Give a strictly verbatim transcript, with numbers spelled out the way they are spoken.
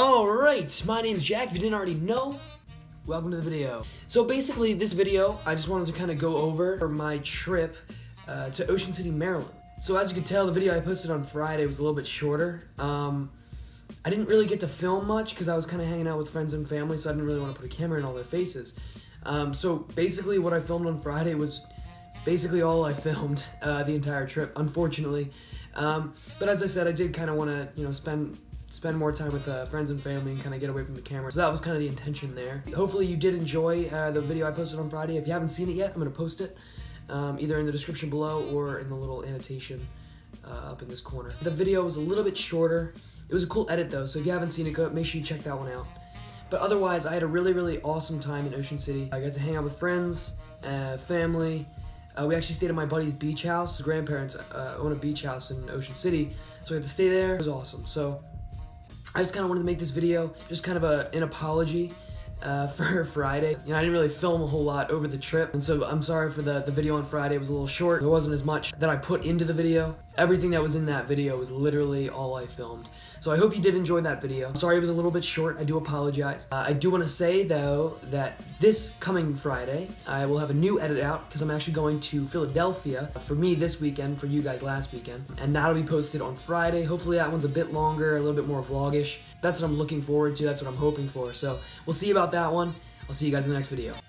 Alright, my name's Jack, if you didn't already know, welcome to the video. So basically this video, I just wanted to kind of go over my trip uh, to Ocean City, Maryland. So as you can tell, the video I posted on Friday was a little bit shorter. Um, I didn't really get to film much because I was kind of hanging out with friends and family, so I didn't really want to put a camera in all their faces. Um, so basically what I filmed on Friday was basically all I filmed uh, the entire trip, unfortunately. Um, but as I said, I did kind of want to, you know, spend spend more time with uh, friends and family and kind of get away from the camera. So that was kind of the intention there. Hopefully you did enjoy uh, the video I posted on Friday. If you haven't seen it yet, I'm going to post it um, either in the description below or in the little annotation uh, up in this corner. The video was a little bit shorter. It was a cool edit though, so if you haven't seen it, make sure you check that one out. But otherwise, I had a really, really awesome time in Ocean City. I got to hang out with friends, uh, family. Uh, we actually stayed at my buddy's beach house. His grandparents uh, own a beach house in Ocean City, so we had to stay there. It was awesome. So I just kind of wanted to make this video, just kind of a, an apology uh, for Friday. You know, I didn't really film a whole lot over the trip, and so I'm sorry for the, the video on Friday. It was a little short. There wasn't as much that I put into the video. Everything that was in that video was literally all I filmed. So I hope you did enjoy that video. I'm sorry it was a little bit short. I do apologize. Uh, I do want to say, though, that this coming Friday, I will have a new edit out because I'm actually going to Philadelphia for me this weekend, for you guys last weekend. And that'll be posted on Friday. Hopefully that one's a bit longer, a little bit more vlog-ish. That's what I'm looking forward to. That's what I'm hoping for. So we'll see about that one. I'll see you guys in the next video.